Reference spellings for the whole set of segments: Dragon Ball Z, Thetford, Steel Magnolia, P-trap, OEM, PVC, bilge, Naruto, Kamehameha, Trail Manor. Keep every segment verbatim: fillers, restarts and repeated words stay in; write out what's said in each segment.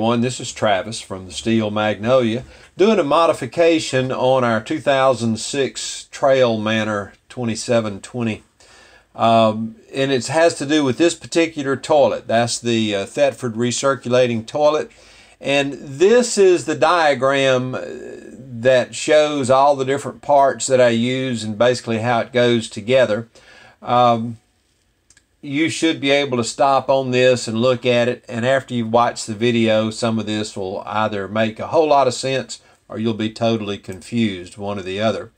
everyone, this is Travis from the Steel Magnolia doing a modification on our two thousand six Trail Manor twenty-seven twenty, um, and it has to do with this particular toilet. That's the uh, Thetford recirculating toilet, and this is the diagram that shows all the different parts that I use and basically how it goes together. Um, you should be able to stop on this and look at it, and after you watch the video, some of this will either make a whole lot of sense or you'll be totally confused, one or the other.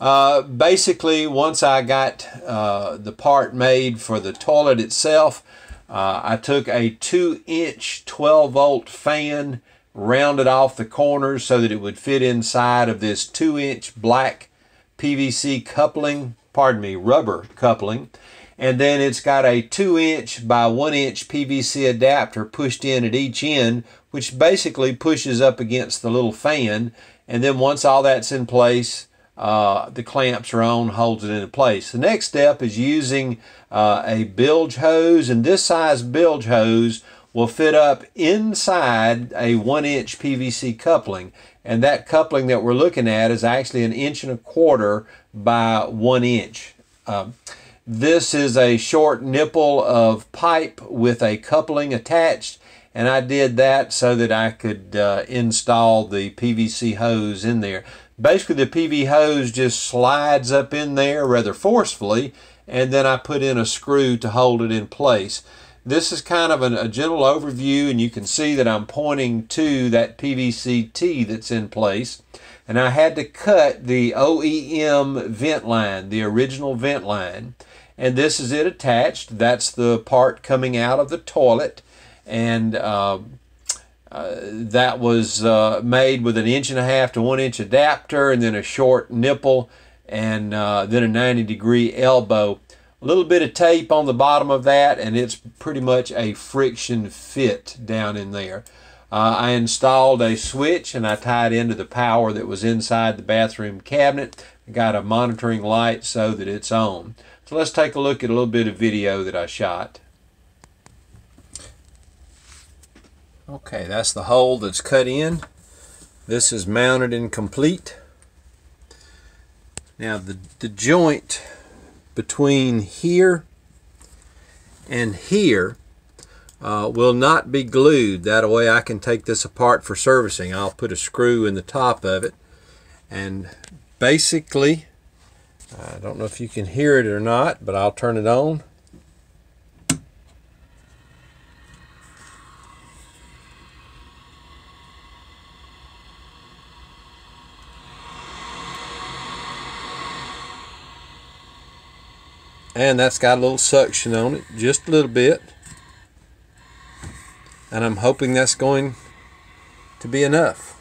Uh, basically, once I got uh, the part made for the toilet itself, uh, I took a two inch twelve volt fan, rounded off the corners so that it would fit inside of this two inch black P V C coupling, pardon me, rubber coupling. And then it's got a two inch by one inch P V C adapter pushed in at each end, which basically pushes up against the little fan. And then once all that's in place, uh, the clamps are on, holds it into place. The next step is using uh, a bilge hose, and this size bilge hose will fit up inside a one inch P V C coupling. And that coupling that we're looking at is actually an inch and a quarter by one inch. Um, This is a short nipple of pipe with a coupling attached, and I did that so that I could uh, install the P V C hose in there. Basically, the P V hose just slides up in there rather forcefully, and then I put in a screw to hold it in place. This is kind of an, a general overview, and you can see that I'm pointing to that P V C T that's in place. And I had to cut the O E M vent line, the original vent line. And this is it attached. That's the part coming out of the toilet. And uh, uh, that was uh, made with an inch and a half to one inch adapter, and then a short nipple, and uh, then a ninety degree elbow. A little bit of tape on the bottom of that, and it's pretty much a friction fit down in there. Uh, I installed a switch, and I tied into the power that was inside the bathroom cabinet. I got a monitoring light so that it's on. So let's take a look at a little bit of video that I shot. Okay, that's the hole that's cut in. This is mounted and complete. Now the, the joint between here and here Uh, will not be glued. That way I can take this apart for servicing. I'll put a screw in the top of it, and basically, I don't know if you can hear it or not, but I'll turn it on. And that's got a little suction on it, just a little bit. And I'm hoping that's going to be enough.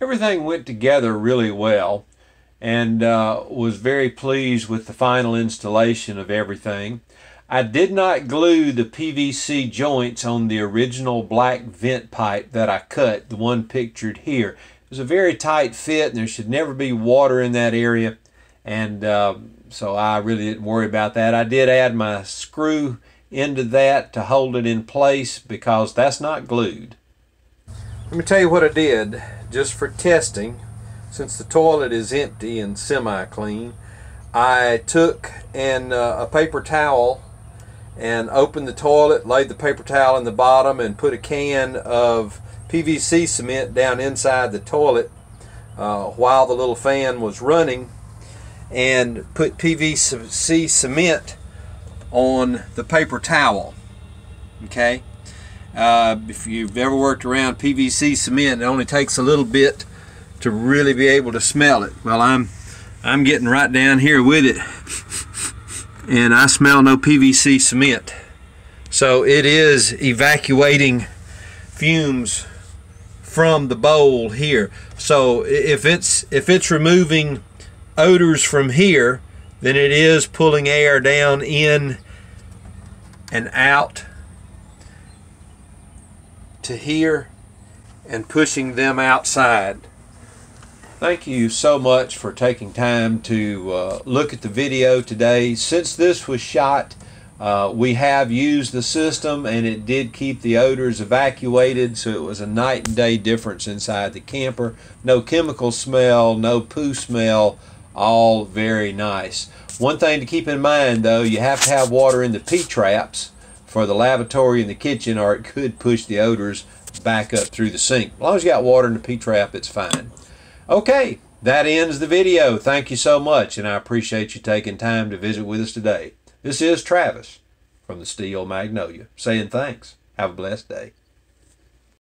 Everything went together really well, and uh, was very pleased with the final installation of everything. I did not glue the P V C joints on the original black vent pipe that I cut, the one pictured here. It was a very tight fit, and there should never be water in that area, and uh, so I really didn't worry about that. I did add my screw into that to hold it in place because that's not glued. Let me tell you what I did, just for testing, since the toilet is empty and semi-clean. I took and uh, a paper towel and opened the toilet, laid the paper towel in the bottom, and put a can of P V C cement down inside the toilet uh, while the little fan was running, and put P V C cement on the paper towel. Okay? Uh, if you've ever worked around P V C cement, it only takes a little bit to really be able to smell it. Well, I'm I'm getting right down here with it. and I smell no P V C cement. So it is evacuating fumes from the bowl here. So if it's if it's removing odors from here, then it is pulling air down in and out to here and pushing them outside. Thank you so much for taking time to uh, look at the video today. Since this was shot, uh, we have used the system and it did keep the odors evacuated, so it was a night and day difference inside the camper. No chemical smell, no poo smell, all very nice. One thing to keep in mind though, you have to have water in the P-traps for the lavatory and the kitchen, or it could push the odors back up through the sink. As long as you got water in the P-trap, it's fine. Okay, that ends the video. Thank you so much, and I appreciate you taking time to visit with us today. This is Travis from the Steel Magnolia saying thanks. Have a blessed day.